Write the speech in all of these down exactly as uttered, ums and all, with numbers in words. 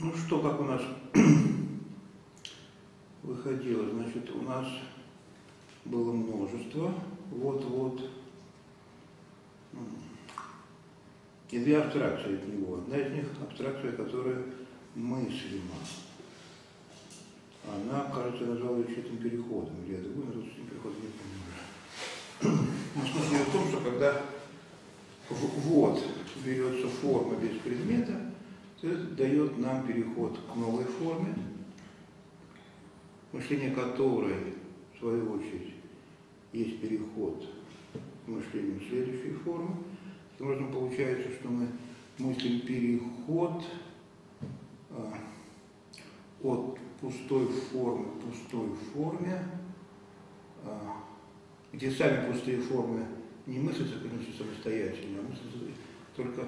Ну что, как у нас выходило? Значит, у нас было множество. Вот-вот. И две абстракции от него. Одна из них абстракция, которая мыслима. Она, кажется, назвала ее чистым переходом. Или я другую назвал чистым переходом, не помню. Но смысл в том, что когда вот берется форма без предмета, то это дает нам переход к новой форме, мышление которой, в свою очередь, есть переход к мышлению следующей формы. Таким образом, получается, что мы мыслим переход от пустой формы к пустой форме, где сами пустые формы не мыслятся, конечно, самостоятельно, а мыслятся только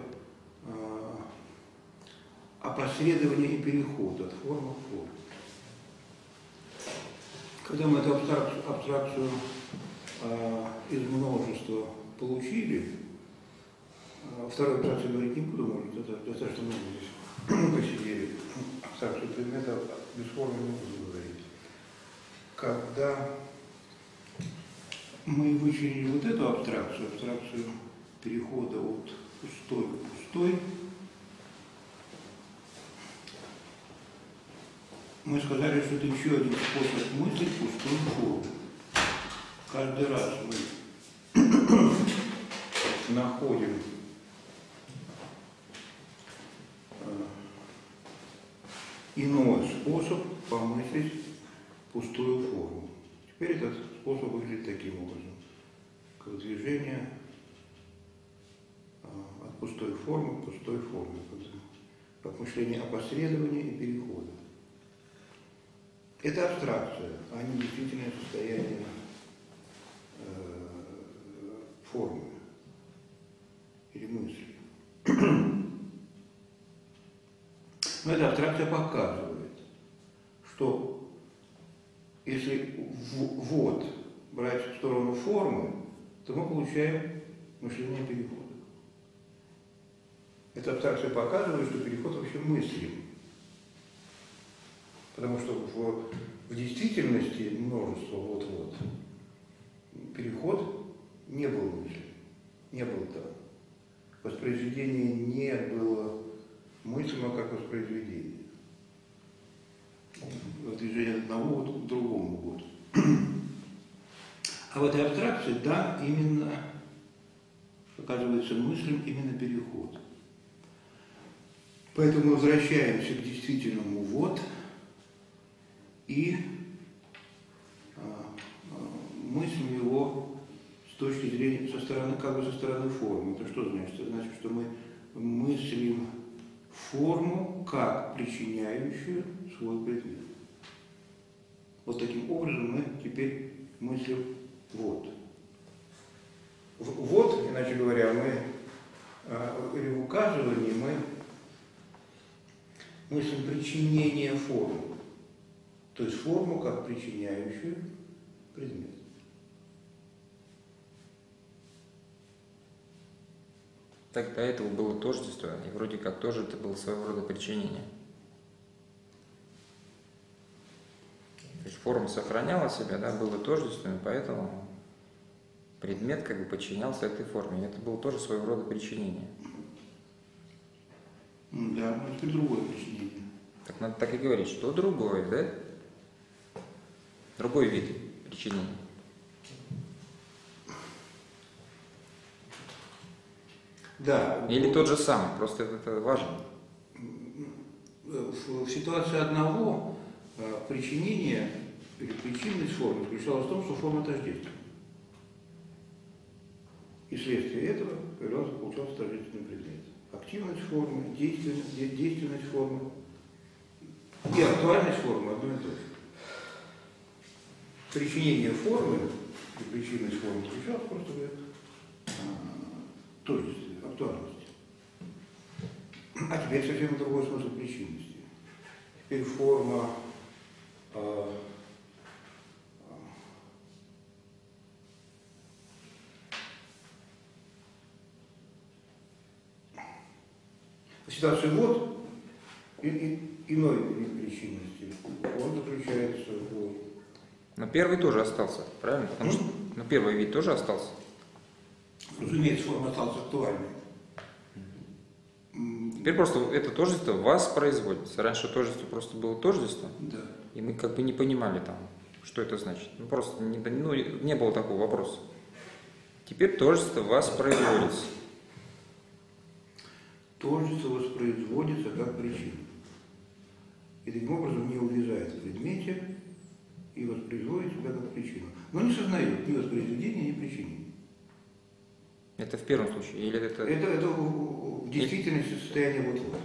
опосредование и переход от формы к форме. Когда мы эту абстракцию, абстракцию э, из множества получили, э, второй абстракции говорить не буду, может, это достаточно много здесь мы посидели, абстракцию предмета без формы не буду говорить. Когда мы вычленили вот эту абстракцию, абстракцию перехода от пустой к пустой, мы сказали, что это еще один способ мыслить пустую форму. Каждый раз мы находим иной способ помыслить пустую форму. Теперь этот способ выглядит таким образом. Как движение от пустой формы к пустой форме. Как мышление опосредования и перехода. Это абстракция, а не действительное состояние э, формы или мысли. Но эта абстракция показывает, что если в, вот брать в сторону формы, то мы получаем мышление перехода. Эта абстракция показывает, что переход вообще мыслим. Потому что в, в действительности множество вот-вот переход не был мыслен, не был там. Воспроизведение не было мыслимо как воспроизведение. Движение одного вот к другому вот. А в этой абстракции, да, именно, оказывается, мыслим именно переход. Поэтому возвращаемся к действительному вот. И мыслим его с точки зрения, со стороны, как бы со стороны формы. Это что значит? Это значит, что мы мыслим форму как причиняющую свой предмет. Вот таким образом мы теперь мыслим вот. Вот, иначе говоря, мы или в указывании мы мыслим причинение формы. То есть форму как причиняющую предмет. Так до этого было тождество, и вроде как тоже это было своего рода причинение. То есть форма сохраняла себя, да, было тождественным, поэтому предмет как бы подчинялся этой форме. Это было тоже своего рода причинение. Да, но это другое причинение. Так надо так и говорить, что другое, да? Другой вид причинения. Да. Или тот же самый, просто это важно. В ситуации одного причинение или причинность формы заключалась в том, что форма тождественна. И вследствие этого появлялся, получался тождественный предмет. Активность формы, действенность, действенность формы и актуальность формы одно и то же. Причинение формы, причинность формы сейчас просто говорит точности, актуальности. А теперь совсем другой смысл причинности. Теперь форма э, э, ситуация вот и, и иной причинности. Он заключается в... Но первый тоже остался, правильно? Потому что, но первый вид тоже остался. Разумеется, он остался актуальным. Теперь просто это тождество воспроизводится. Раньше тождество просто было тождество, да. И мы как бы не понимали там, что это значит. Ну, просто не, ну, не было такого вопроса. Теперь тождество воспроизводится. Тождество воспроизводится как причина. И таким образом не увязает в предмете и воспроизводит себя как причину. Но не сознает ни воспроизведения, ни причины. Это в первом случае? Или это... Это, это в действительности состояние вот-вот.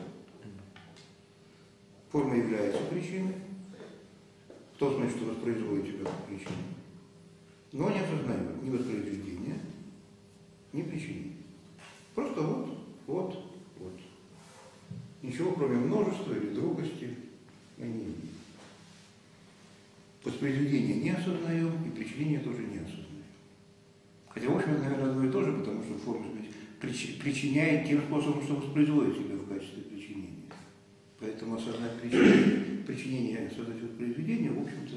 Форма является причиной, в том смысле, что воспроизводит себя как причину. Но не осознает ни воспроизведения, ни причины. Просто вот, вот, вот. Ничего кроме множества или другости мы не имеем. Воспроизведение не осознаем, и причинение тоже не осознаем. Хотя, в общем, это, наверное, одно и то же, потому что форма причиняет тем способом, что воспроизводит себя в качестве причинения. Поэтому осознать причинение, причинение осознать воспроизведение, в общем-то...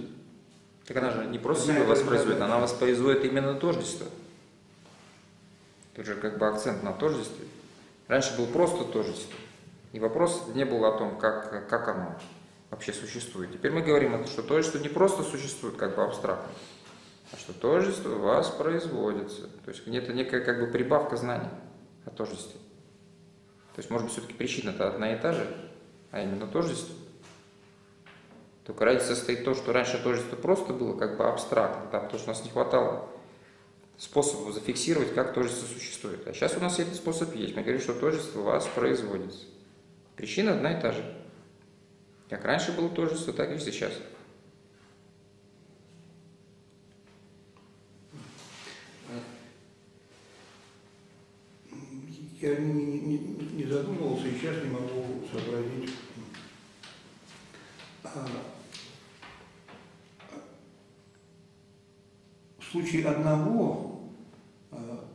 Так она же не просто себя воспроизводит, она воспроизводит именно тождество. Тут же как бы акцент на тождестве. Раньше был просто тождество, и вопрос не был о том, как, как оно вообще существует. Теперь мы говорим, что тождество не просто существует как бы абстрактно, а что тождество воспроизводится. То есть это некая как бы прибавка знаний о тождестве. То есть, может быть, все-таки причина-то одна и та же, а именно тождество. Только разница состоит в том, что раньше тождество просто было как бы абстрактно, да, потому что у нас не хватало способов зафиксировать, как тождество существует. А сейчас у нас этот способ есть. Мы говорим, что тождество воспроизводится. Причина одна и та же. Как раньше было тождество, так и сейчас. Я не, не, не задумывался и сейчас не могу сообразить, а, в случае одного а,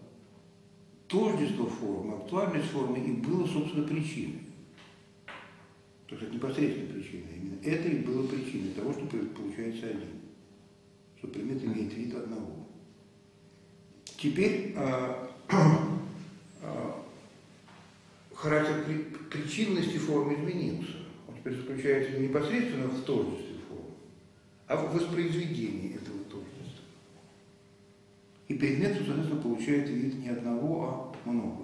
тождество формы, актуальность формы и было, собственно, причиной. То есть это непосредственно причина. Именно это и было причиной того, что получается один. Что предмет имеет вид одного. Теперь а, а, характер причинности формы изменился. Он теперь заключается не непосредственно в тождестве формы, а в воспроизведении этого тождества. И предмет, соответственно, получает вид не одного, а много.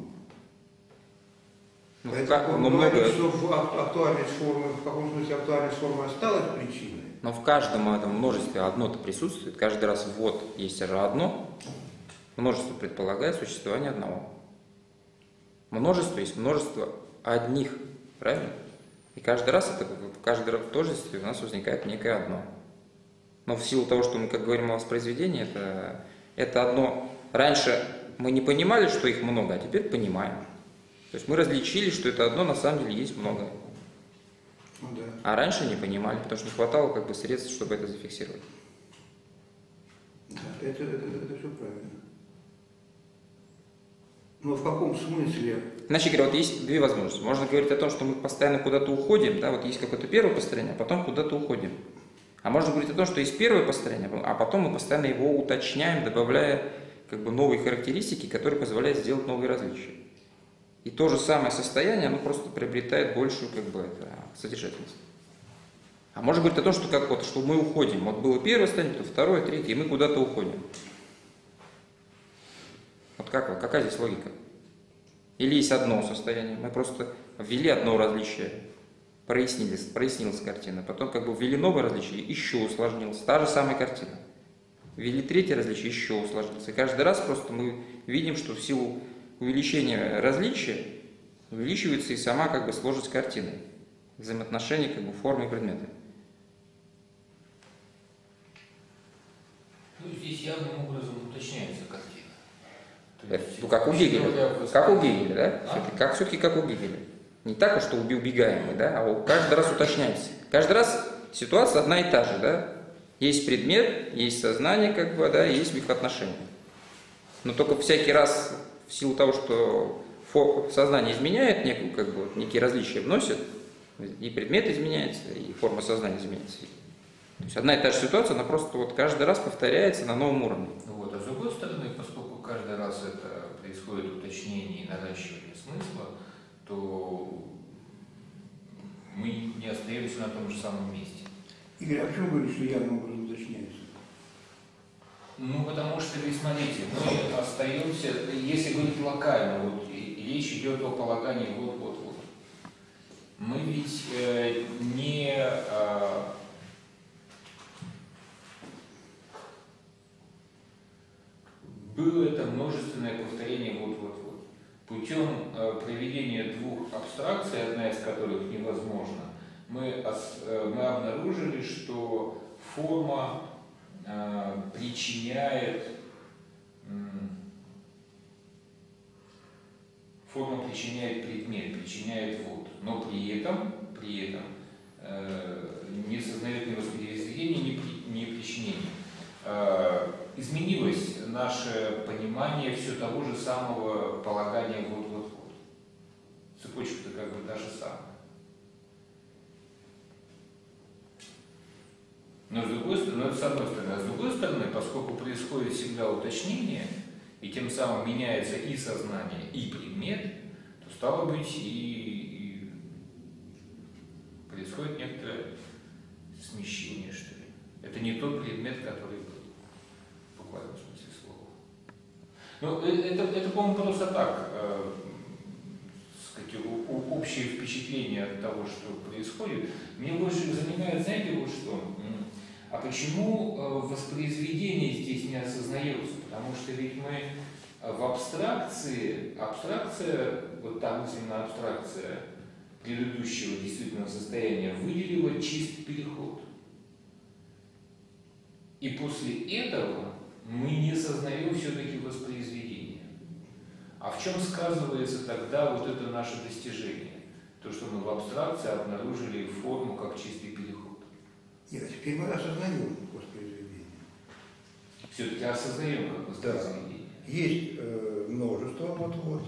Ну, Поэтому он много... говорит, что актуальность формы, в каком смысле актуальность формы осталась причиной. Но в каждом этом множестве одно-то присутствует. Каждый раз вот есть же одно. Множество предполагает существование одного. Множество есть множество одних, правильно? И каждый раз это в каждом тождестве у нас возникает некое одно. Но в силу того, что мы как говорим о воспроизведении, это, это одно. Раньше мы не понимали, что их много, а теперь понимаем. То есть мы различили, что это одно на самом деле есть много. Ну, да. А раньше не понимали, потому что не хватало как бы средств, чтобы это зафиксировать. Да, это, это, это, это все правильно. Но в каком смысле? Иначе говоря, вот есть две возможности. Можно говорить о том, что мы постоянно куда-то уходим, да, вот есть какое-то первое построение, а потом куда-то уходим. А можно говорить о том, что есть первое построение, а потом мы постоянно его уточняем, добавляя как бы новые характеристики, которые позволяют сделать новые различия. И то же самое состояние, оно просто приобретает большую как бы это, содержательность. А можно говорить о том, что как вот, что мы уходим. Вот было первое состояние, то второе, третье, и мы куда-то уходим. Вот как, какая здесь логика? Или есть одно состояние, мы просто ввели одно различие, прояснились, прояснилась картина, потом как бы ввели новое различие, еще усложнилось, та же самая картина. Ввели третье различие, еще усложнилось. И каждый раз просто мы видим, что в силу увеличения различия увеличивается и сама как бы сложность картины, взаимоотношения как бы формы и предмета. Ну, здесь явным образом уточняется картина. Ну, как у Гегеля, как у Гегеля, да? А? Все-таки, как, все-таки как у Гегеля. Не так, что убегаем мы, да? А каждый раз уточняется. Каждый раз ситуация одна и та же, да? Есть предмет, есть сознание, как бы, да, есть их отношения. Но только всякий раз, в силу того, что сознание изменяет некую, как бы, некие различия вносит, И предмет изменяется, и форма сознания изменяется. То есть одна и та же ситуация, она просто вот каждый раз повторяется на новом уровне. Вот. А с другой стороны, поскольку каждый раз это происходит уточнение и наращивание смысла, то мы не остаемся на том же самом месте. Игорь, а почему говоришь, что явным образом уточняется? Ну, потому что, вы смотрите, мы остаемся, если говорить локально, вот, речь идет о полагании вот-вот-вот. Мы ведь э, не... Э, было это множественное повторение вот-вот-вот. Путем э, проведения двух абстракций, одна из которых невозможна, мы, э, мы обнаружили, что форма э, причиняет... Э, Форма причиняет предмет, причиняет вот, но при этом, при этом э, не сознает ни воспроизведения, ни причинения. Э, изменилось наше понимание все того же самого полагания вот-вот-вот. Цепочка-то как бы та же самая. Но с другой стороны, это с одной стороны. А с другой стороны, поскольку происходит всегда уточнение, и тем самым меняется и сознание, и предмет, то стало быть и, и происходит некоторое смещение, что ли. Это не тот предмет, который был, в буквальном смысле слова. Ну, это, это по-моему, просто так, э, сказать, общее впечатление от того, что происходит. Мне больше занимает, знаете, вот что? А почему воспроизведение здесь не осознается? Потому что ведь мы в абстракции, абстракция, вот та мысленная абстракция предыдущего действительного состояния выделила чистый переход. И после этого мы не сознаем все-таки воспроизведение. А в чем сказывается тогда вот это наше достижение? То, что мы в абстракции обнаружили форму как чистый переход. Нет, теперь мы осознаем воспроизведение. Все-таки осознаем как воспроизведение. Да. Есть э, множество вот-вот,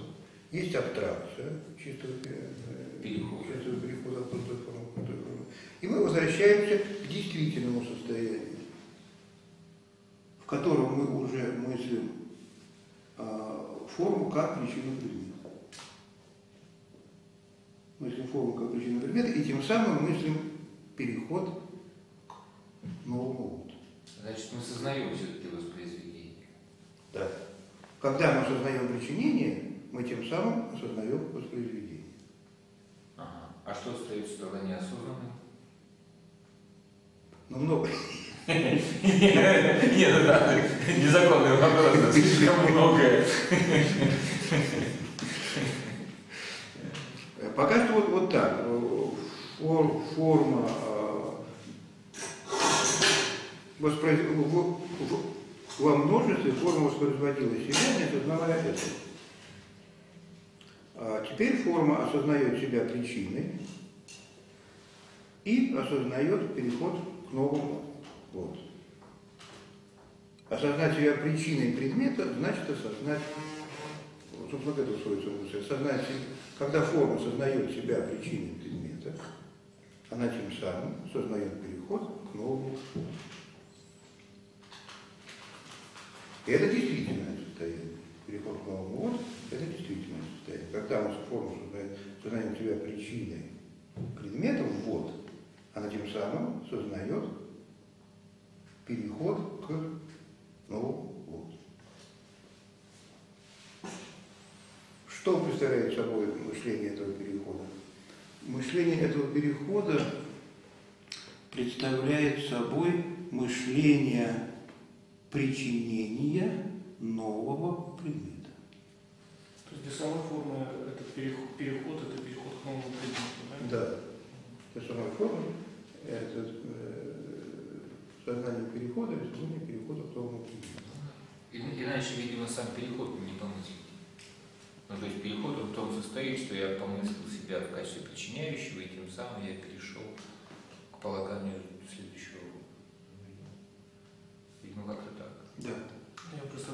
есть абстракция чистого э, перехода, чистого перехода в пустую форму, в пустую форму. И мы возвращаемся к действительному состоянию, в котором мы уже мыслим э, форму как причину предмета. Мыслим форму как причину предмета, и тем самым мыслим переход. Ну, вот. Значит, мы сознаем все-таки воспроизведение. Да. Когда мы сознаем причинение, мы тем самым сознаем воспроизведение. Ага. А что остается тогда неосознанным? Ну, много. Нет, да, незаконный вопрос, слишком многое. Пока что вот так. Форма... Воспроиз... В... В... во множестве форма воспроизводила себя, не осознавая этого. А теперь форма осознает себя причиной и осознает переход к новому. Вот. Осознать себя причиной предмета значит осознать, вот, собственно, к этому сводится мысль. Осознать, когда форма осознает себя причиной предмета, она тем самым осознает переход к новому. И это действительное состояние. Переход к новому вот, это действительное состояние. Когда мы форму сознаем себя причиной предметов вот, она тем самым сознает переход к новому вот. Что представляет собой мышление этого перехода? Мышление этого перехода представляет собой мышление причинения нового предмета. То есть для самой формы это переход, переход это переход к новому предмету, да? Да. Для самой формы это э, сознание перехода и сознание перехода к новому предмету. Иначе, видимо, сам переход не помыслит. Ну, то есть переход в том состоит, что я помыслил себя в качестве причиняющего, и тем самым я перешел к полаганию следующего. Видимо, как-то так. Да. Я просто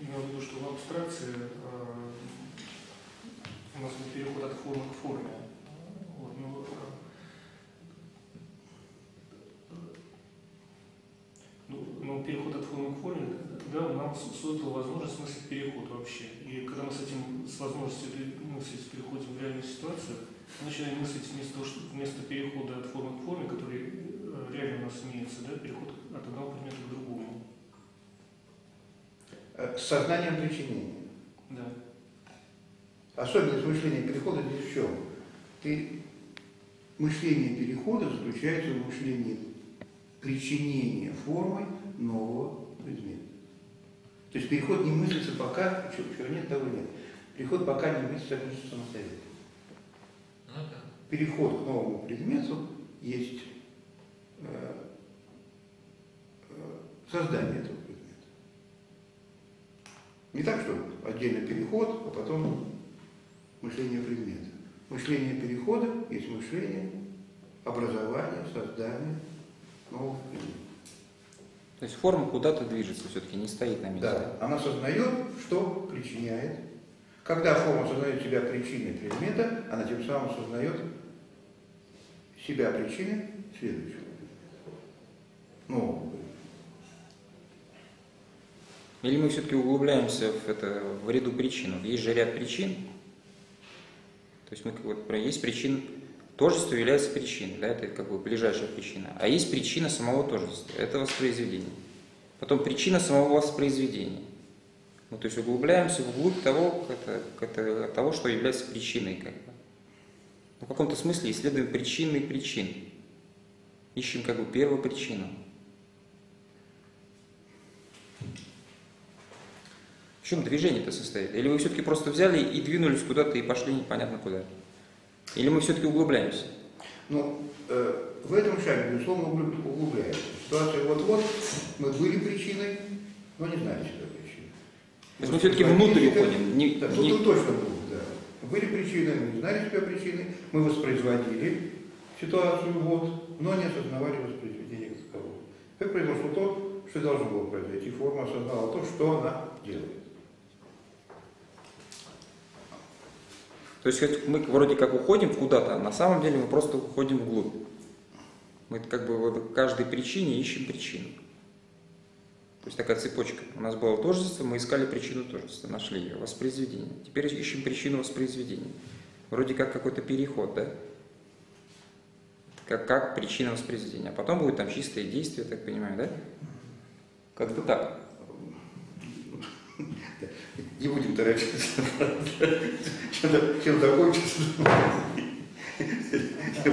имел в виду, что в абстракции э, у нас был переход от формы к форме. Вот, ну, да, нам создал возможность мыслить переход вообще. И когда мы с этим, с возможностью мыслить переходим в реальную ситуацию, мы начинаем мыслить вместо, того, что, вместо перехода от формы к форме, который реально у нас имеется, да, переход от одного предмета к другому. Сознание причинения. Да. Особенность мышления перехода здесь в чем? Ты... Мышление перехода заключается в мышлении причинения формы нового предмета. То есть переход не мыслится пока, чего, чего нет, того нет. Переход пока не мыслится самостоятельно. Ну, да. Переход к новому предмету есть э, э, создание этого предмета. Не так, что отдельно переход, а потом мышление предмета. Мышление перехода есть мышление, образование, создание новых предметов. То есть форма куда-то движется все-таки, не стоит на месте. Да, она сознает, что причиняет. Когда форма сознает себя причиной предмета, она тем самым сознает себя причиной следующего. Ну. Или мы все-таки углубляемся в, это, в ряду причин. Есть же ряд причин. То есть мы, вот, есть причина, тождество является причиной, да, это как бы ближайшая причина. А есть причина самого тождества, это воспроизведение. Потом причина самого воспроизведения. Ну, то есть углубляемся вглубь того, как это, как это, того, что является причиной. Как бы. Ну, в каком-то смысле исследуем причины и причин. Ищем как бы первую причину. В чем движение-то состоит? Или вы все-таки просто взяли и двинулись куда-то и пошли непонятно куда? Или мы все-таки углубляемся? Ну, э, в этом шаге, безусловно, углубляемся. Ситуация вот-вот, мы были причиной, но не знали, что причина. То есть мы все-таки внутрь уходим? Не, да, не... Тут точно будет, да. Были причины, мы не знали себя причины, мы воспроизводили ситуацию вот, но не осознавали воспроизведение как такового. Как произошло то, что должно было произойти. Форма осознала то, что она делает. То есть мы вроде как уходим куда-то, а на самом деле мы просто уходим вглубь. Мы как бы вот каждой причине ищем причину. То есть такая цепочка. У нас было тождество, мы искали причину тождества, нашли ее, воспроизведение. Теперь ищем причину воспроизведения. Вроде как какой-то переход, да? Как, как причина воспроизведения. А потом будет там чистое действие, так понимаю, да? Как-то так. Не будем торопиться. Чем закончится?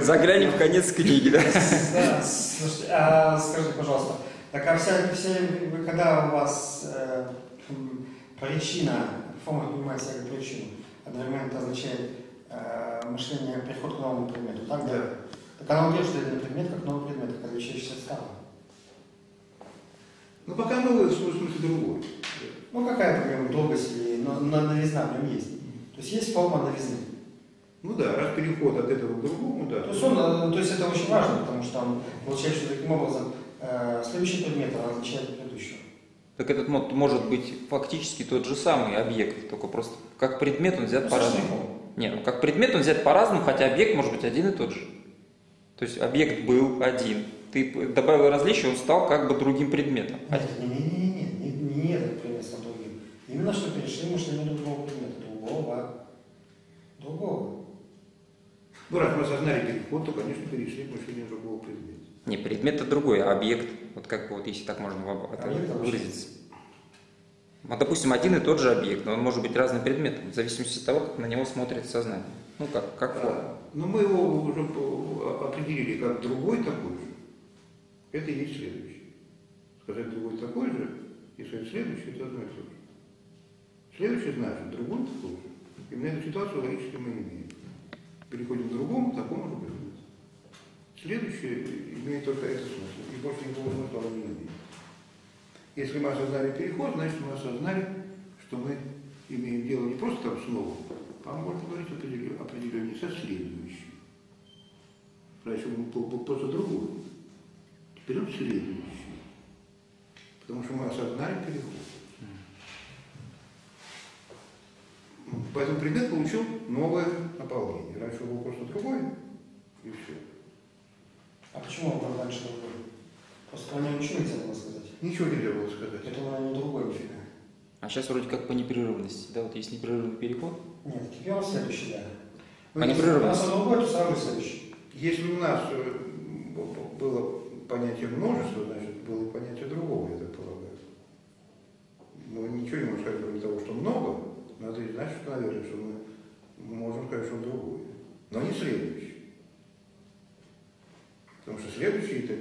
Заглянем в конец книги, да? Да. Слушайте, а скажите, пожалуйста, так а вся, вся, когда у вас э, причина, форма понимается как причина, одновременно это означает э, мышление, приход к новому предмету, так? Да. Так она уверена, что это не предмет, как новый предмет, как отличающийся от старого. Ну пока новое, в смысле другое. Ну какая-то долгость или новизна в нем есть. То есть есть форма новизны. Ну да, раз переход от этого к другому, да. То есть, он, то есть это очень важно, потому что там получается, что таким образом э, следующий предмет означает предыдущего. Так этот мод может быть фактически тот же самый объект, только просто как предмет он взят ну, по-разному. Нет, ну как предмет он взят по-разному, хотя объект может быть один и тот же. То есть объект был один. Ты добавил различие, он стал как бы другим предметом. Не этот предмет стал другим. Именно что перешли мышление другого предмета, другого, другого. Ну, раз мы осознали переход, то, конечно, перешли к мышлению другого предмета. Не, предмет-то другой, а объект. Вот как бы, вот, если так можно выразиться. А, допустим, один и тот же объект, но он может быть разным предметом, в зависимости от того, как на него смотрит сознание. Ну, как, как форма. А, но мы его уже определили как другой такой же. Это и есть следующий. Сказать другой такой же, и сказать следующий, это одно и то же. Следующий значит другой такой же. Именно эту ситуацию логически мы имеем. Переходим к другому, такому же предмету. Следующее имеет только этот смысл. И больше никакого смысла не имеет. Если мы осознали переход, значит мы осознали, что мы имеем дело не просто там снова, а можно говорить определеннее со следующим. Раньше мы был просто другой. Теперь он следующий. Потому что мы осознали переход. Поэтому предмет получил новое наполнение. Раньше был просто другой, и все. А почему он был раньше другой? Просто она ничего нельзя было сказать. Ничего нельзя было сказать. Это она не другое нифига. А сейчас вроде как по непрерывности, да? Вот есть непрерывный переход? Нет, теперь он следующий, да. По непрерывности. Если у нас другой, то сразу следующий. Если у нас было понятие множества, значит, было понятие другого, я так полагаю. Но ничего не можем сказать, кроме того, что много, надо и значит, наверное, что мы можем сказать, что другое. Но не следующий. Потому что следующий это...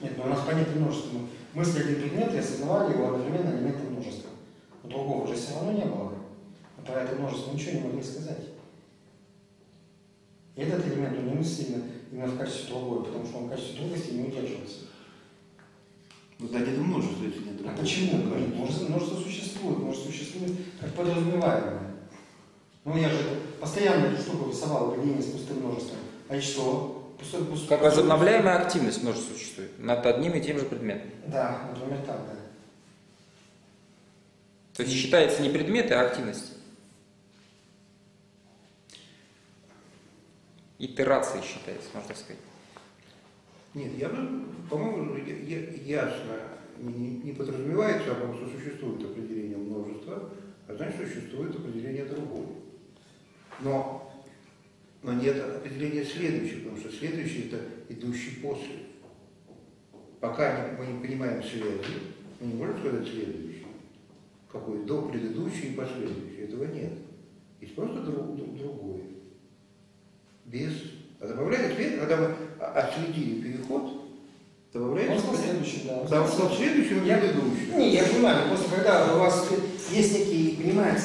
Нет, но у нас понятие множества. Мы мысли или предметы осознавали его одновременно элементы множества. Но другого уже все равно не было. А про это множество ничего не могли сказать. И этот элемент он не мысленно именно в качестве другой, потому что он в качестве другости не удерживается. Ну да, это множество, если нет другого. А почему? Множество, множество существует, множество существует как подразумеваемое. Ну я же постоянно эту штуку рисовал в линии с пустым множеством. А и что? Пустой, пустой, как пустой, возобновляемая пустой. Активность множества существует над одним и тем же предметом. Да, например, так, да. То есть считается не предметы, а активности. Итерации считается, можно так сказать. Нет, я, по-моему, ясно не, не подразумевается, а потому что существует определение множества, а значит, существует определение другого. Но... Но нет определения следующего, потому что следующий – это идущий после. Пока мы не понимаем связи, мы не можем сказать следующий. Какой? До предыдущий и последующий. Этого нет. Есть просто друг, друг, другое. Без. А добавляет следующий, когда мы отследили переход, добавляет следующий. Да, да, в следующем я предыдущий. Не, я понимаю, просто когда у вас есть некий, понимаете,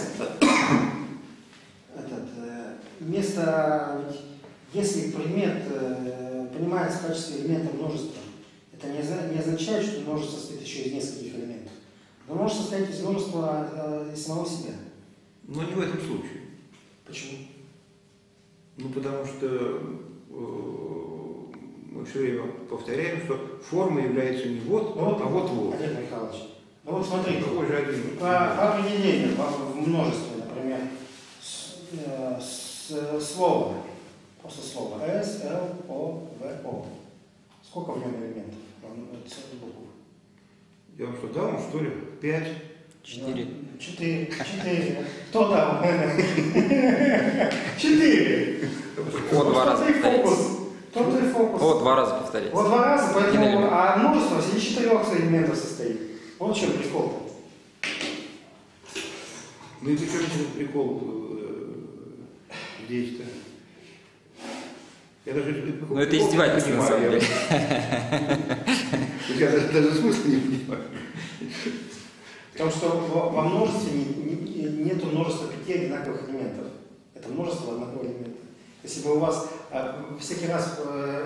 вместо, если предмет э, понимается в качестве элемента множества, это не, не означает, что множество состоит еще из нескольких элементов. Но множество состоит из множества э, из самого себя. Но не в этом случае. Почему? Ну потому что э, мы все время повторяем, что форма является не вот, вот а вот вот. Олег Михайлович, ну вот смотрите, ну, по определению, по, в множестве, например, с, э, с слово, просто слово S, L, O, V, O. Сколько в нем элементов? Я вам что, дал, что ли? Пять? Четыре. Четыре. Четыре. Кто дал? Четыре. О, два раза повторить. О, два раза повторить. О, два раза, поэтому, а множество из четырех элементов состоит. Вот в чем прикол. Ну и причем прикол? Здесь-то. Я даже... Ну это издевательство, на самом деле. Я даже смысла не понимаю. Потому что во множестве нет множества пяти одинаковых элементов. Это множество одного элемента. Если бы у вас всякий раз,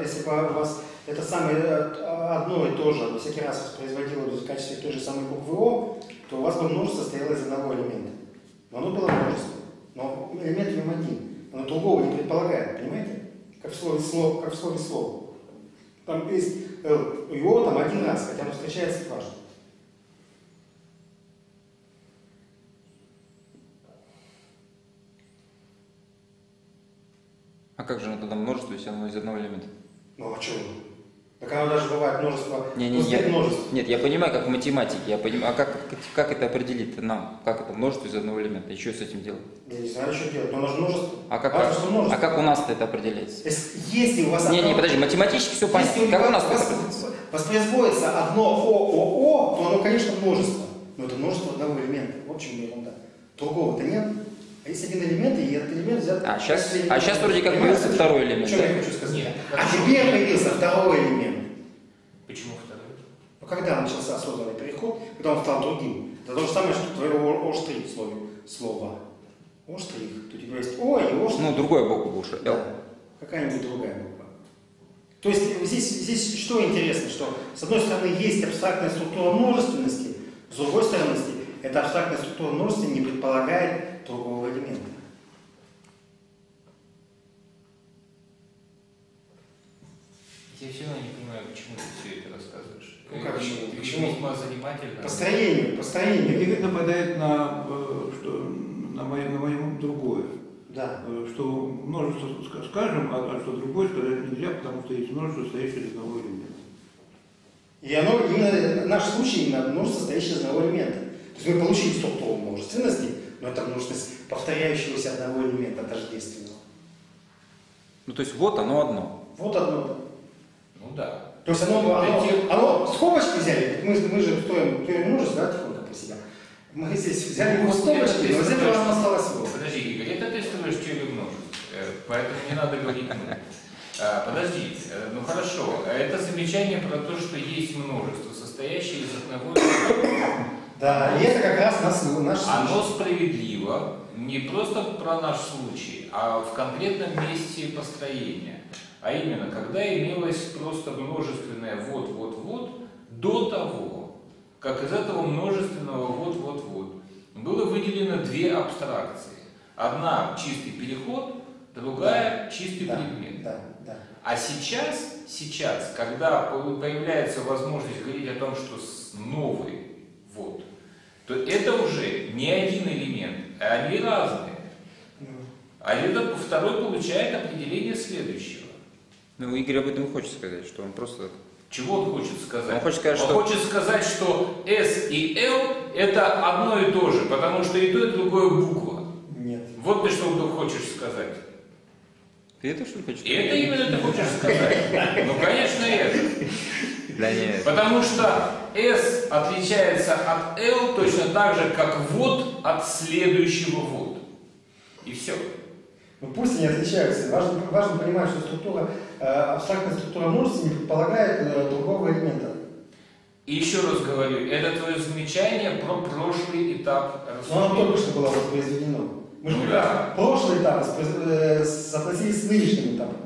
если бы у вас это самое одно и то же всякий раз воспроизводило в качестве той же самой буквы О, то у вас бы множество состояло из одного элемента. Но оно было множество. Но элемент в нем один. Оно другого не предполагает, понимаете? Как в слове слово, как в слове слово. Там есть его там один раз, хотя оно встречается дважды. А как же оно тогда множество, если оно из одного элемента? Ну а что? Так оно даже бывает множество. Не, не, я, множество. Нет, я понимаю, как в математике. Я понимаю, а как, как это определить нам? Как это множество из одного элемента? И что с этим делать? Я не знаю, что делать, но оно же множество. А как, а, множество. А как у нас-то это определяется? Если у вас не, одно... не, подожди, математически все понятно. Как у нас это определяется? Воспроизводится одно ООО, то оно, конечно, множество. Но это множество одного элемента. В общем, ерунда. Другого-то нет. А есть один элемент, и этот элемент взят... А сейчас, элемент, а сейчас вроде как появился второй элемент. Что да? Я хочу сказать? Нет, а теперь появился второй элемент. Почему второй? Ну, когда начался осознанный переход, когда он стал другим. Это то же самое, что твое О-штрих в слове. Слово. О-штрих. Тут у тебя есть О и О-штрих. Ну, другая буква больше. Л. Да. Какая-нибудь другая буква. То есть здесь, здесь что интересно, что с одной стороны есть абстрактная структура множественности, с другой стороны эта абстрактная структура множественности не предполагает другого элемента. Я все равно не понимаю, почему ты все это рассказываешь. Ну как еще? Почему? Весьма занимательно. Построение, построение. Игорь нападает на, что, на, моем, на моем другое. Да. Что множество скажем, а что другое сказать нельзя, потому что есть множество, состоящее из одного элемента. И оно, именно наш случай, именно множество, состоящее из одного элемента. То есть мы получили структуру множественности, но это множественность повторяющегося одного элемента, тождественного. Ну то есть вот оно одно. Вот одно. Ну да. То есть оно, оно, оно скобочки взяли, мы, мы же стоим, стоим множество, да, тихонько по себе. Мы здесь взяли его скобочки, но из этого оно осталось вот. Подожди, Игорь, это ты становишь теорию множеств, поэтому не надо говорить много. Подожди, ну хорошо, это замечание про то, что есть множество, состоящее из одного элемента. Да, и это как раз наш случай. Оно справедливо, не просто про наш случай, а в конкретном месте построения. А именно, когда имелось просто множественное вот-вот-вот до того, как из этого множественного вот-вот-вот было выделено две абстракции. Одна чистый переход, другая да. чистый да. предмет. Да. Да. А сейчас, сейчас, когда появляется возможность говорить о том, что новый вот, то это уже не один элемент, а они разные. А это второй получает определение следующего. Ну, Игорь об этом хочет сказать, что он просто... Чего он хочет сказать? Он хочет сказать, он что, хочет сказать, что S и L это одно и то же, потому что и то, и другое буква. Нет. Вот ты что вдруг хочешь сказать. Ты это что ли хочешь сказать? Это именно ты хочешь сказать. Ну, конечно, это. Да нет. Потому что S отличается от L точно так же, как вот от следующего вот. И все. Ну, пусть они отличаются. Важно, важно понимать, что структура, э, абстрактная структура множества не предполагает э, другого элемента. И еще раз говорю, это твое замечание про прошлый этап рассуждения. Но оно только что было воспроизведено. Мы же ну, да. прошлый этап э, соотносили с нынешним этапом.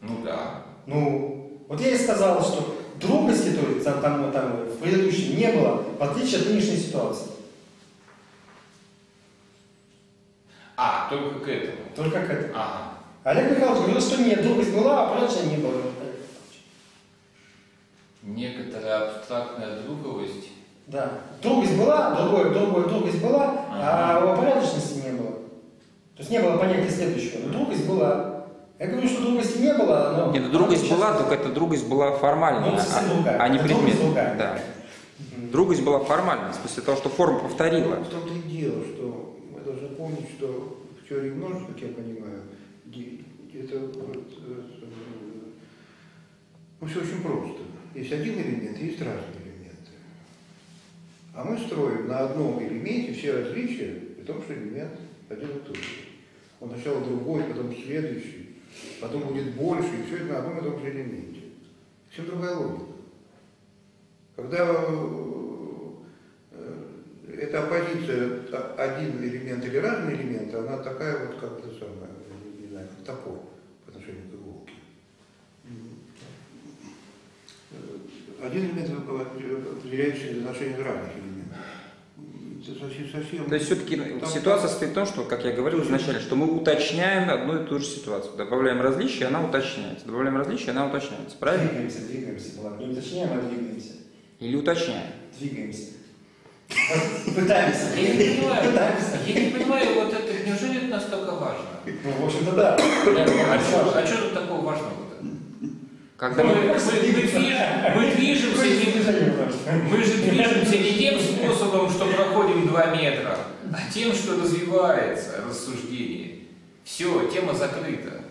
Ну да. Ну, вот я и сказал, что трудности то, там, там, там, в предыдущем не было, в отличие от нынешней ситуации. А, только к этому. Только к этому. Ага. Олег Михайлович говорил, что нет, другость была, а раньше не было. Некоторая абстрактная друговость. Да. Другость была, другой, другой, другость была, ага. а упорядоченности не было. То есть не было понятия следующего. Но другость была. Я говорю, что другости не было, но... Нет, другость была, только эта другость была формальная, ну, а, а не предмет. Да. Другость была формальная, в смысле того, что форма повторила. Ну, в том-то и дело, что... Должен помнить, что в теории множеств, как я понимаю, это вот, ну, все очень просто. Есть один элемент, есть разные элементы. А мы строим на одном элементе все различия, при том, что элемент один и тот же. Он сначала другой, потом следующий, потом будет больше, и все это на одном и том же элементе. Всем другая логика. Когда эта оппозиция, один элемент или разные элементы, она такая вот, как это самое, не знаю, как топор по отношению к иголке. Один элемент определяющий отношение разных элементов. Это совсем, совсем... То есть все-таки там... ситуация состоит в том, что, как я говорил изначально, что мы уточняем одну и ту же ситуацию. Добавляем различия, она уточняется. Добавляем различия, она уточняется. Правильно? Двигаемся, двигаемся. Не уточняем, а двигаемся. Или уточняем. Двигаемся. Пытаемся. Я не понимаю, Пытаемся. Я не понимаю, вот это, неужели это настолько важно? Ну, в общем-то, да. А что, а что тут такого важного-то? Когда мы, мы, мы, движ, мы движемся, мы же движемся не тем способом, что проходим два метра, а тем, что развивается рассуждение. Все, тема закрыта.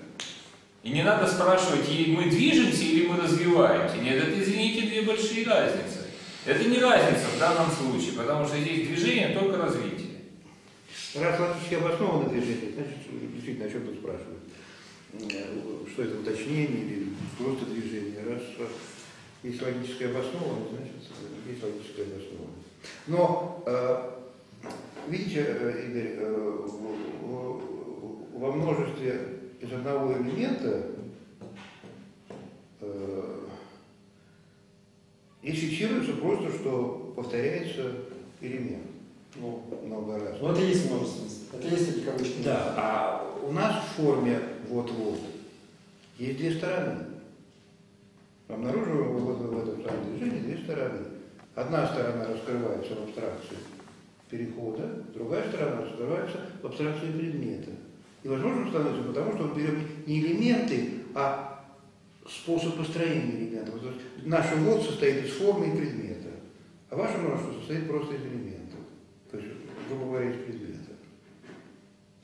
И не надо спрашивать, или мы движемся, или мы развиваемся. Нет, это, извините, две большие разницы. Это не разница в данном случае, потому что здесь движение только развитие. Раз логически обосновано движение, значит, действительно, о чем тут спрашивают? Что это, уточнение или просто движение? Раз, раз есть логическая обоснованность, значит, есть логическая обоснованность. Но, видите, Игорь, во множестве из одного элемента и фиксируется просто, что повторяется элемент. Ну, много раз. Но это есть множественность. Это есть такие кавычки. Да, а у нас в форме вот-вот есть две стороны. Обнаруживаем вот в этом самом движении две стороны. Одна сторона раскрывается в абстракции перехода, другая сторона раскрывается в абстракции предмета. невозможным становится, потому что он берет не элементы, а способ построения элементов. То есть наше «вот» состоит из формы и предмета, а ваше множество состоит просто из элементов, то есть, грубо говоря, из предмета.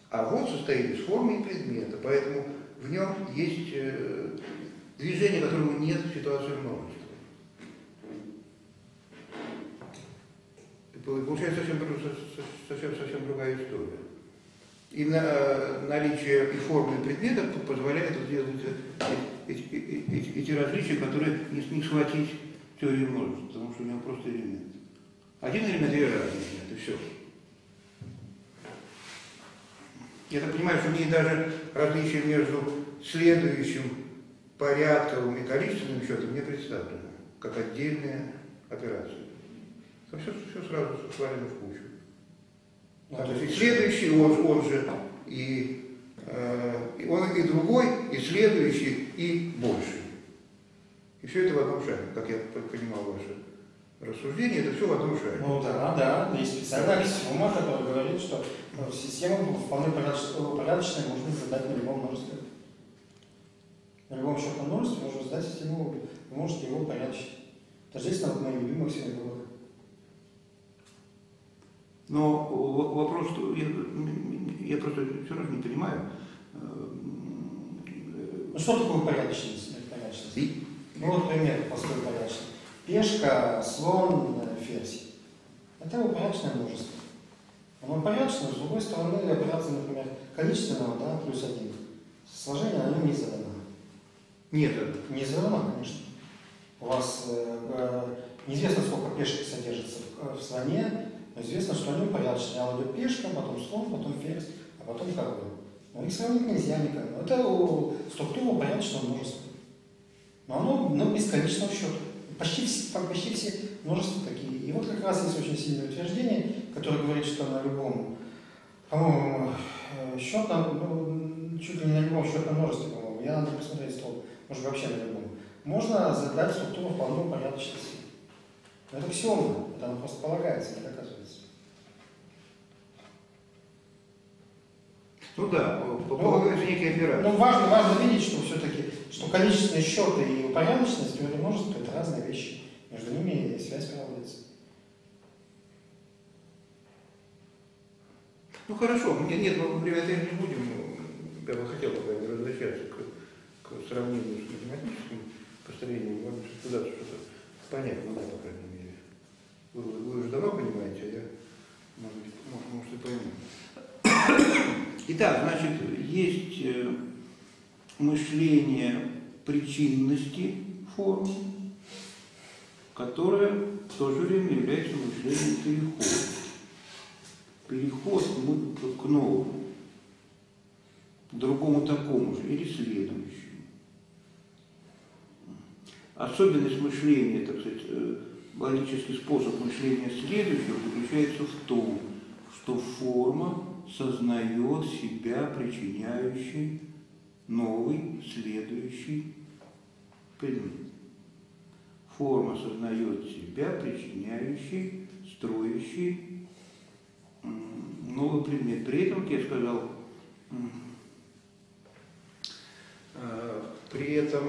А «вот» состоит из формы и предмета, поэтому в нем есть э, движение, которого нет в ситуации множества. Получается совсем, совсем, совсем другая история. Именно наличие и формы и предмета позволяет сделать эти, эти, эти различия, которые не схватить теорию множества, потому что у него просто элемент. Один элемент и различия, это все. Я так понимаю, что у них даже различие между следующим порядковым и количественным счетом не представлено, как отдельная операция. А все, все сразу свалено в кучу. Ну, а, то есть и следующий, он, он же, и, э, и он и другой, и следующий, и больше. И все это в одном шаге, как я понимал ваше рассуждение, это все в одном шаге. Ну да, да, есть специальная система, которая говорит, что систему вполне порядочной можно задать на любом множестве. На любом счетном множестве можно задать систему, может его порядочить. Торжественно в моих любимых символах. Но вопрос, я, я просто все равно не понимаю. Ну что такое порядочность? порядочность? И... Ну вот пример, поскольку порядочность. Пешка, слон, ферзь. Это его порядочное множество. Оно порядочное, с другой стороны, операция, например, количественного, да, плюс один. Сложение оно не задано. Нет. Не задано, конечно. У вас э, неизвестно, сколько пешек содержится в, в слоне. Но известно, что они порядочные. А вот пешка, потом слон, потом ферзь, а потом король. Но их сравнить нельзя никак. Это структура порядочного множества. Но оно ну, без количественного счета. Почти все, почти все множества такие. И вот как раз есть очень сильное утверждение, которое говорит, что на любом, по-моему, счетном, ну, чуть ли не на любом счетном множестве, по-моему, я надо посмотреть стол, может вообще на любом, можно задать структуру вполне порядочности. Но это аксиома, это она просто полагается, не доказывается. Ну да, полагаются некие операции. Ну важно, важно видеть, что все-таки, что количественный счет и порядочность, теория множества, это разные вещи. Между ними связь проводится. Ну хорошо, нет, нет мы привязать не будем, я бы хотел бы возвращаться к, к сравнению с математическим построением, вам туда что-то понятно, да, по крайней мере. Вы, вы уже давно понимаете, а я, может быть, может, и пойму. Итак, значит, есть мышление причинности форм, которое в то же время является мышлением перехода. Переход к новому, другому такому же или следующему. Особенность мышления, так сказать, логический способ мышления следующего заключается в том, что форма сознает себя причиняющей новый следующий предмет. Форма сознает себя причиняющей, строящей новый предмет. При этом, как я сказал, при этом...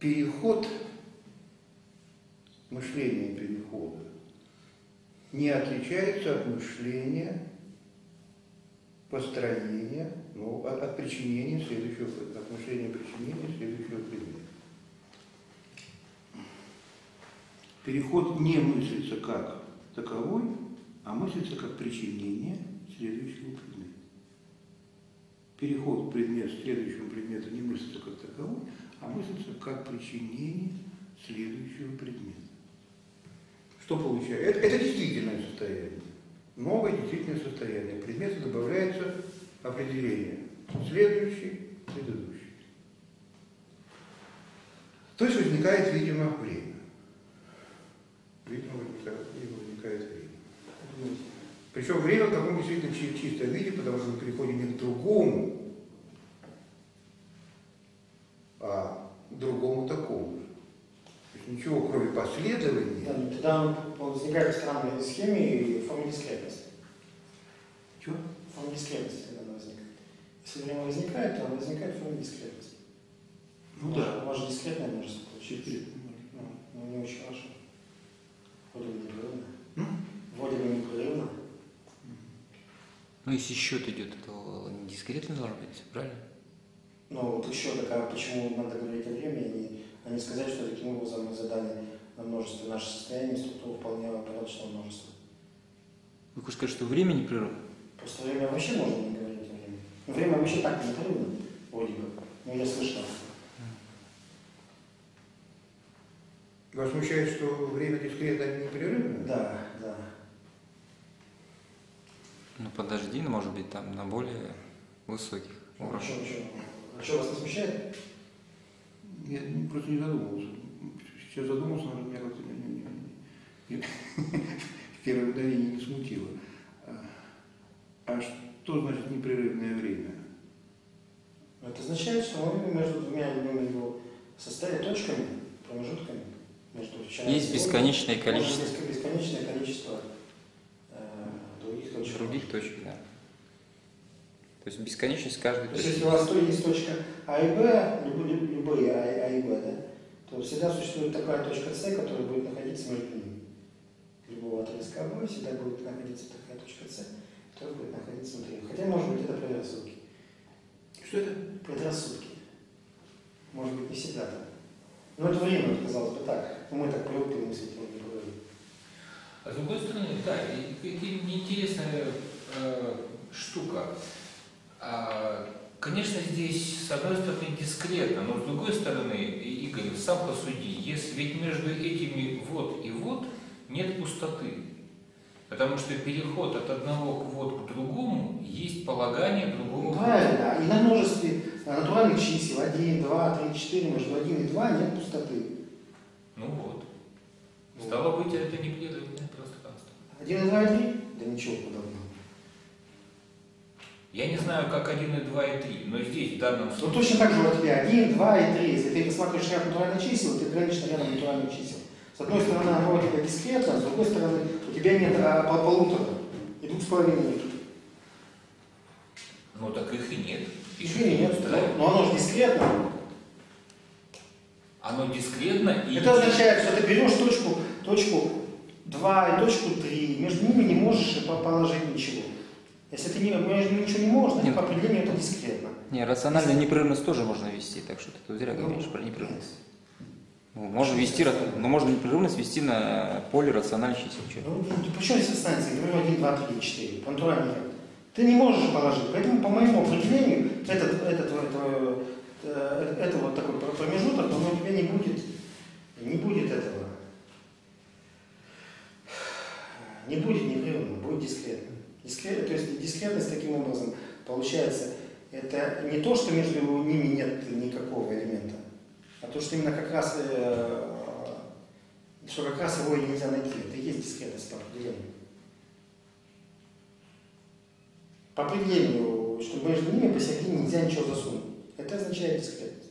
Переход, мышление перехода, не отличается от мышления, построения, ну, от, от причинения следующего, от мышления причинения следующего предмета. Переход не мыслится как таковой, а мыслится как причинение следующего предмета. Переход предмет следующему предмету не мыслится как таковой, а мыслится как причинение следующего предмета. Что получается? Это, это действительное состояние. Новое действительное состояние. К предмету добавляется определение. Следующий, предыдущий. То есть возникает, видимо, время. Видимо, возникает, видимо, возникает время. Причем время в таком действительно чистом виде, потому что мы переходим не к другому, а другому такому. То есть ничего, кроме последования. Да, тогда возникает странная схема и форма дискретности. Чего? Форма дискрепности, когда она возникает. Если время возникает, то она возникает в форме дискрепности. Ну может, да. Может дискретное множество получить. Ну, не очень хорошо. Вроде бы непрерывно. Вроде бы непрерывно. Ну, если счет идет, то дискретно должно быть, правильно? Ну, вот еще такая, почему надо говорить о времени, а не сказать, что таким образом мы задали на множество наше состояние, структуру вполне порядочного множества. Вы хотите сказать, что время непрерывно? Просто время вообще можно не говорить о времени. Время вообще так непрерывно, вроде бы. Ну, я слышал. Вас смущает, что время дискретно непрерывно? Да, да. Ну подожди, ну может быть там на более высоких уровнях. А что, а что вас не смущает? Я просто не задумывался. Сейчас задумался, но меня как-то первое мгновение не смутило. А что значит непрерывное время? Это означает, что мы между двумя его составе точками, промежутками. Есть бесконечное количество. Бесконечное количество других точек, да. То есть бесконечность каждой точки. То есть если у вас то есть точка А и Б, любые А и Б, да, то всегда существует такая точка С, которая будет находиться между ними. Любого отрезка А всегда будет находиться такая точка С, которая будет находиться внутри. Хотя, может быть, это предрассудки. Что это? Предрассудки. Может быть, не всегда так. Но это время, казалось бы, так. Но мы так привыкли мыслить. А с другой стороны, да, это неинтересная э, штука. А, конечно, здесь, с одной стороны, дискретно, но с другой стороны, Игорь, сам посуди, если, ведь между этими вот и вот нет пустоты. Потому что переход от одного к вот к другому есть полагание другому. Правильно, и на множестве натуральных чисел один, два, три, четыре, между один и два нет пустоты. Ну вот. Стало быть, это не непрерывное пространство. один и два и три? Да ничего подобного. Я не знаю, как один и два и три, но здесь в данном случае... Ну точно так же у тебя один, два и три. Если ты посмотришь ряд натуральных чисел, ты гранично рядом натуральных чисел. С одной стороны, оно у тебя дискретно, с другой стороны, у тебя нет полутора и двух с половиной. Ну так их и нет. Их и нет, но оно же дискретно. Оно дискретно и... Это означает, что ты берешь точку, точку два и точку три, между ними не можешь положить ничего. Если ты не, между ничего не можешь, значит, по определению это дискретно. Не, рационально если... непрерывность тоже можно вести, так что ты тут зря говоришь ну, про непрерывность. Ну, можно вести, но можно непрерывность вести на поле рациональных чисел. Ну, почему здесь останется, например, один, два, три, четыре, по натуральному. Ты не можешь положить, поэтому по моему определению этот, этот, этот это вот такой промежуток, но у тебя не будет, не будет этого, не будет непрерывно, будет дискретно. Дискрет, то есть дискретность таким образом получается, это не то, что между ними нет никакого элемента, а то, что именно как раз, что как раз его и нельзя найти, это и есть дискретность по определению. По определению, что между ними посередине нельзя ничего засунуть. Это означает дискретность.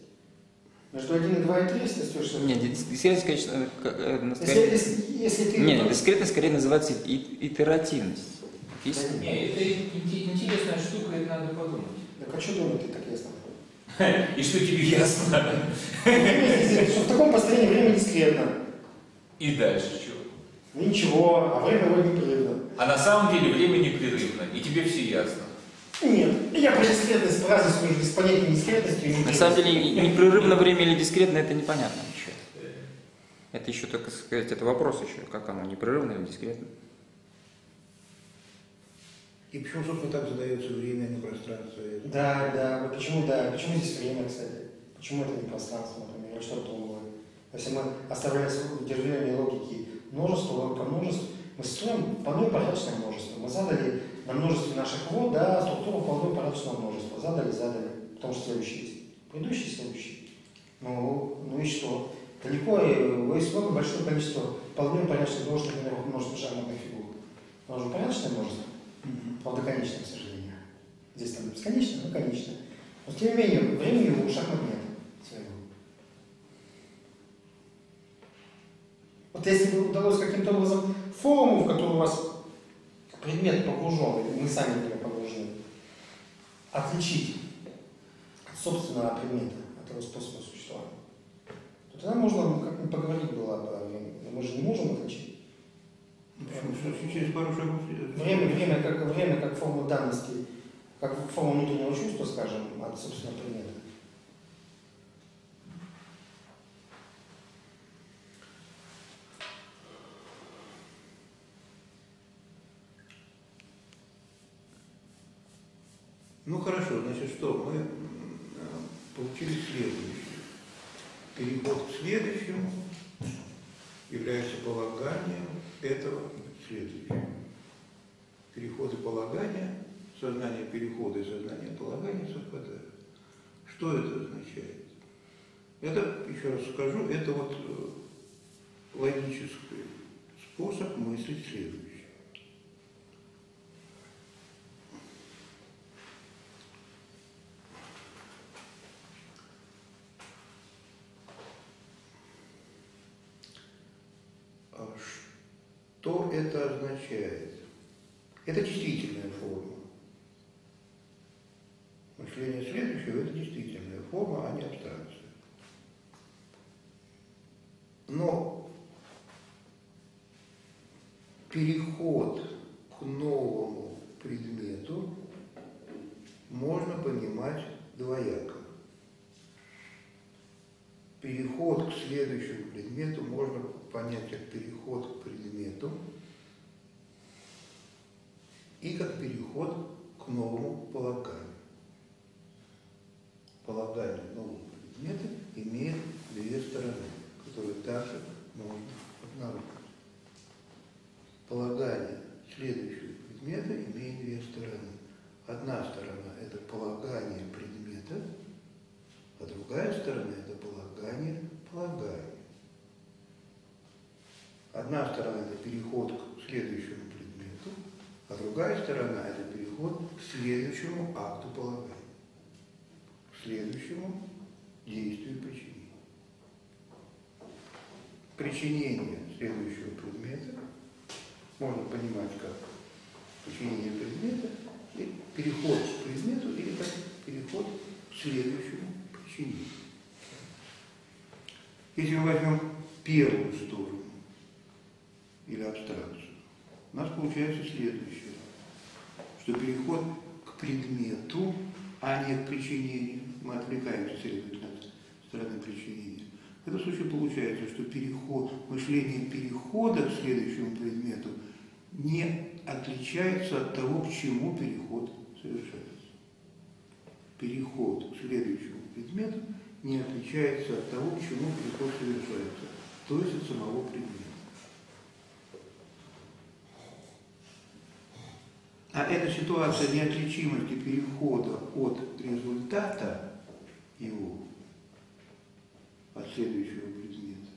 Между один и два и три, если ты что... Нет, дискретность, конечно... Если, если ты... Нет, дискретность скорее называется и, итеративность. Есть? Нет, это интересная штука, это надо подумать. Так а что думать, ты так ясно? И что тебе ясно? Что в таком построении время дискретно. И дальше чего? Ничего, а время вроде непрерывно. А на самом деле время непрерывно, и тебе все ясно. Нет, я про дискретность фразы с понятием дискретности. На самом деле, непрерывно время или дискретно, это непонятно еще. Это еще, так сказать, это вопрос еще, как оно, непрерывно или дискретно. И почему, собственно, так задается время, а не пространство? Да, да, почему, да, почему здесь время, кстати? Почему это не пространство, например, или что-то другое? Если мы оставляем удержание логики множество, по множеству, мы строим вполне порядочное множество. Мы задали на множестве наших вод, да, структуру вполне порядочного множества. Задали, задали, потому что следующий есть. Предыдущий, следующий. Ну, ну и что? Далеко есть много большое количество вполне порядочных множеств, например, множество шахматных фигур. Но уже порядочное множество? Плодоконечное, к сожалению. Здесь там бесконечно, но конечно. Но тем не менее, времени у шахмат нет своего. Вот если бы удалось каким-то образом форму, в которую у вас предмет погружен, мы сами, например, погружены, отличить от собственного предмета, от его способа существования, то тогда можно как-нибудь поговорить было об этом. Но мы же не можем отличить. Время, время, как, время как форма данности, как форма внутреннего чувства, скажем, от собственного предмета. Ну хорошо, значит, что мы получили следующее. Переход к следующему является полаганием этого следующего. Переход и полагание, сознание перехода и сознание полагания совпадают. Что это означает? Это, еще раз скажу, это вот логический способ мыслить следующее. Что это означает? Это действительная форма. Мышление следующего – это действительная форма, а не абстракция. Но переход к новому предмету можно понимать двояко. Переход к следующему предмету можно понять как переход к предмету и как переход к новому полаганию. Полагание нового предмета имеет две стороны, которые также можно обнаружить. Полагание следующего предмета имеет две стороны. Одна сторона – это полагание предмета, а другая сторона – это полагание полагания. Одна сторона – это переход к следующему предмету, а другая сторона – это переход к следующему акту полагания, к следующему действию причинения. Причинение следующего предмета можно понимать как причинение предмета, и переход к предмету или как переход к следующему причинению. Если мы возьмем первую сторону, или абстракцию. У нас получается следующее, что переход к предмету, а не к причинению, мы отвлекаемся, следовательно, от стороны причинения. В этом случае получается, что переход, мышление перехода к следующему предмету не отличается от того, к чему переход совершается. Переход к следующему предмету не отличается от того, к чему переход совершается, то есть от самого предмета. А эта ситуация неотличимости перехода от результата его, от следующего предмета,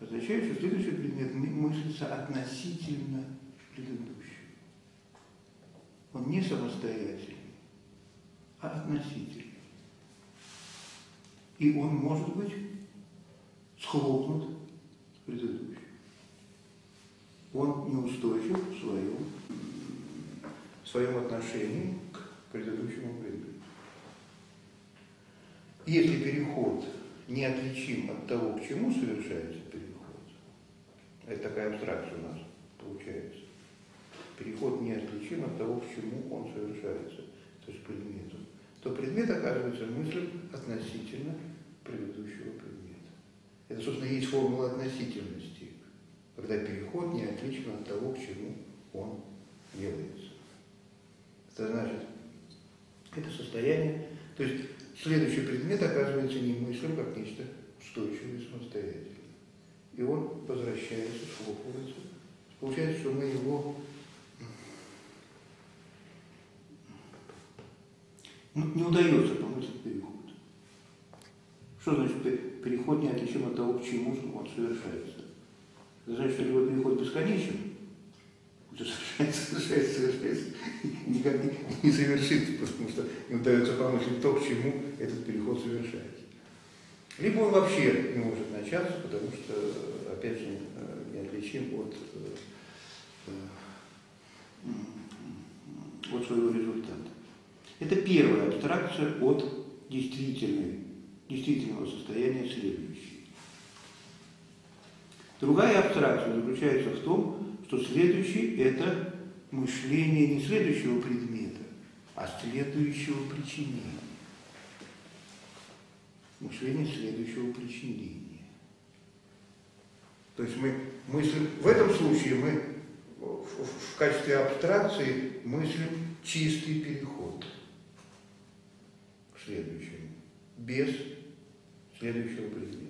означает, что следующий предмет мыслится относительно предыдущего. Он не самостоятельный, а относительный. И он может быть схлопнут предыдущим. Он неустойчив в своем в своем отношении к предыдущему предмету. Если переход неотличим от того, к чему совершается переход, это такая абстракция у нас получается, переход неотличим от того, к чему он совершается, то есть к предмету, то предмет оказывается мыслью относительно предыдущего предмета. Это, собственно, есть формула относительности, когда переход неотличим от того, к чему он делается. Это значит, это состояние, то есть следующий предмет оказывается не мыслью, как нечто устойчивое и самостоятельное. И он возвращается, схлопывается. Получается, что мы его не удается помыслить переход. Что значит переход неотличим от того, к чему он совершается? Это значит, что его переход бесконечен. Совершается, совершается, совершается, никак не, не совершится, потому что не удается помыслить то, к чему этот переход совершается. Либо он вообще не может начаться, потому что, опять же, неотличим от от своего результата. Это первая абстракция от действительной, действительного состояния следующей. Другая абстракция заключается в том, что следующий – это мышление не следующего предмета, а следующего причинения. Мышление следующего причинения. То есть мы мыслим, в этом случае мы в, в качестве абстракции мыслим чистый переход к следующему, без следующего предмета.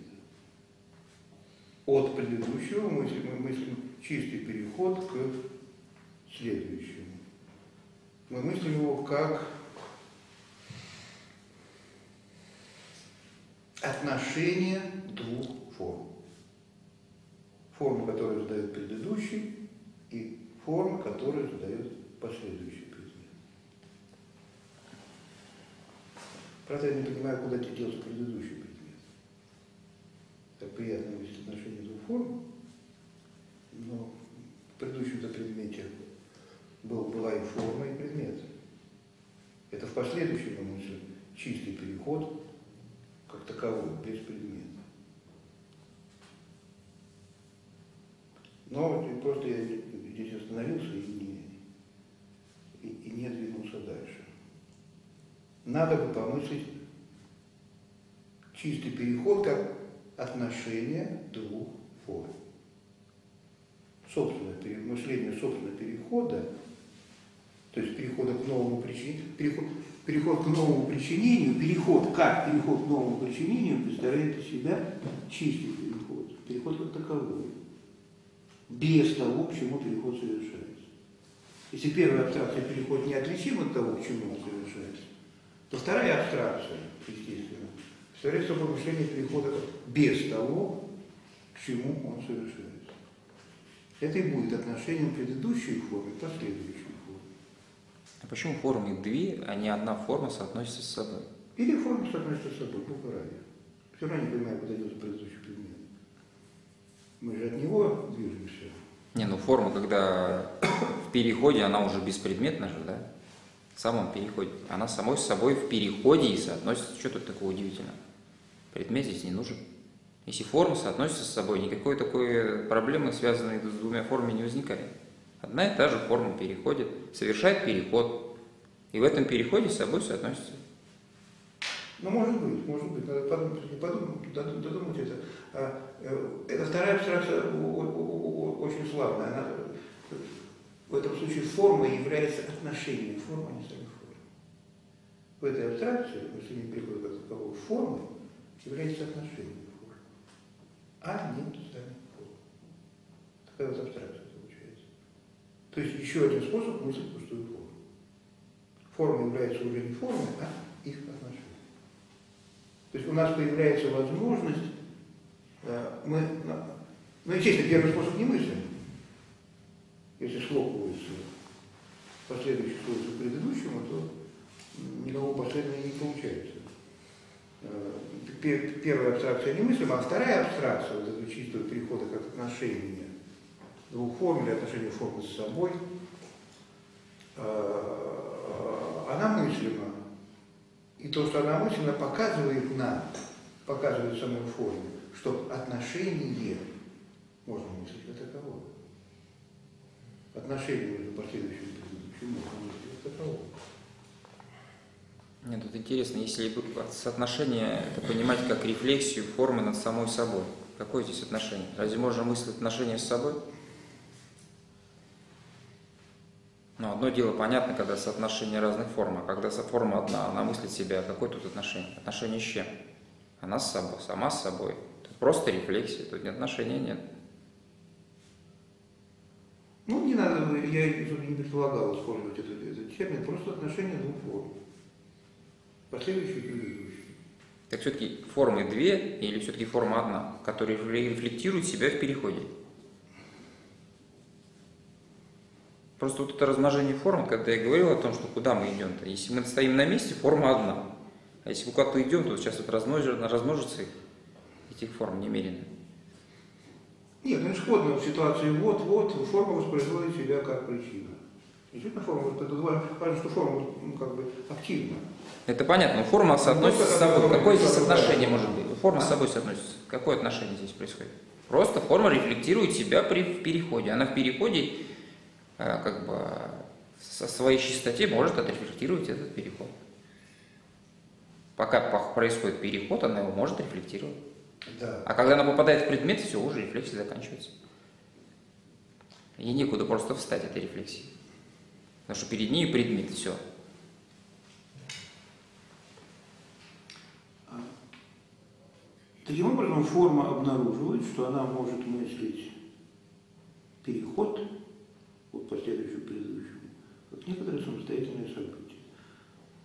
От предыдущего мы мыслим, мы мыслим чистый переход к следующему. Мы мыслим его как отношение двух форм. Форму, которую задает предыдущий, и форму, которую задает последующий предмет. Правда, я не понимаю, куда тебе делся предыдущий предмет. Так приятно вести отношение двух форм, но в предыдущем-то предмете был, была и форма, и предмет. Это в последующем, мы мыслим, чистый переход как таковой, без предмета. Но просто я здесь остановился и не, и, и не двинулся дальше. Надо бы помыслить чистый переход как отношение двух форм. Собственное мышление собственного перехода, то есть перехода к новому причинению, переход, переход к новому причинению, переход как переход к новому причинению представляет из себя чистый переход, переход как таковой. Без того, к чему переход совершается. Если первая абстракция переход неотличим от того, к чему он совершается, то вторая абстракция, естественно, представляет собой мышление перехода без того, к чему он совершается. Это и будет отношением предыдущей формы к последующей форме. А почему формы две, а не одна форма соотносится с собой? Или форма соотносится с собой, буквы равен. Все равно не понимаю, куда идет предыдущий предмет. Мы же от него движемся. Не, ну форма, когда в переходе, она уже беспредметна же, да? В самом переходе. Она самой с собой в переходе и соотносится. Что тут такого удивительного? Предмет здесь не нужен. Если форма соотносится с собой, никакой такой проблемы, связанной с двумя формами, не возникает. Одна и та же форма переходит, совершает переход. И в этом переходе с собой соотносится. Ну, может быть, может быть, надо подумать, подумать додумать это. Эта вторая абстракция очень слабая. Она, в этом случае формой является отношение формы, а не самой формы. В этой абстракции, если не приходит как таковой формы, является отношение формы, а не самой формы. Такая вот абстракция получается. То есть еще один способ мыслить пустую форму. Форма является уже не формой, а их отношением. То есть у нас появляется возможность, мы, ну, естественно, первый способ не мыслим, если схлопывается последующий схлопывается к предыдущему, то никакого последнего не получается. Первая абстракция не мыслим, а вторая абстракция, вот этого чистого перехода как отношения двух форм или отношения формы с собой, она мыслима. И то, что она мысленно показывает нам, показывает самой форме, что отношение можно мыслить от такого. Отношение между последующим и предыдущим можно мыслить от такого. Мне тут интересно, если соотношение это понимать как рефлексию формы над самой собой. Какое здесь отношение? Разве можно мыслить отношения с собой? Но одно дело понятно, когда соотношение разных форм, а когда форма одна, она мыслит себя, какое тут отношение? Отношение с чем? Она с собой, сама с собой. Тут просто рефлексия, тут ни отношения нет. Ну, не надо, я не предполагал использовать этот, этот термин, просто отношение двух форм. Последующие и предыдущие. Так все-таки формы две или все-таки форма одна, которая рефлектирует себя в переходе? Просто вот это размножение форм, когда я говорил о том, что куда мы идем-то. Если мы стоим на месте, форма одна. А если мы куда-то идем, то сейчас вот размножится, размножится их, этих форм немерено. Нет, ну исходно в ситуации вот-вот форма воспроизводит себя как причина. Действительно, форма, вот это важно, что форма ну, как бы активна. Это понятно. Форма соотносится с собой. Какое здесь отношение может быть? Форма с собой соотносится. Какое отношение здесь происходит? Просто форма рефлектирует себя при переходе. Она в переходе как бы со своей чистоте может отрефлектировать этот переход. Пока происходит переход, она его может рефлектировать. Да. А когда она попадает в предмет, все, уже рефлексия заканчивается. Ей некуда просто встать этой рефлексии. Потому что перед ней предмет, все. Таким образом, форма обнаруживает, что она может мыслить переход от последующего к предыдущему, как некоторое самостоятельное событие.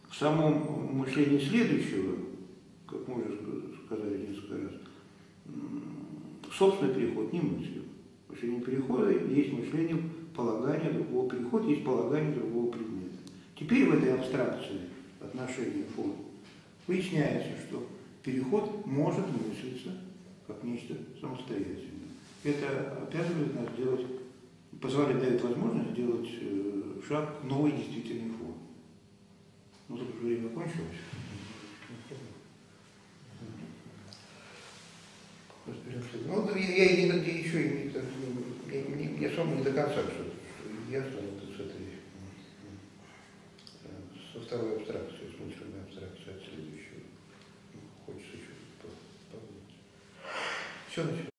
В самом мышлении следующего, как мы уже сказали несколько раз, собственный переход не мыслим. Мышление перехода есть мышление полагания другого перехода, есть полагание другого предмета. Теперь в этой абстракции отношения форм выясняется, что переход может мыслиться как нечто самостоятельное. Это обязывает нас делать, позволяет, дает возможность сделать шаг к новой действительной форме. Ну, тут уже время кончилось. Ну, я, я иногда еще и не, не, не, не сам не до конца, что, что я стал с этой, со второй абстракцией, с мышленной абстракцией от следующего. Хочется еще побыть. Все началось.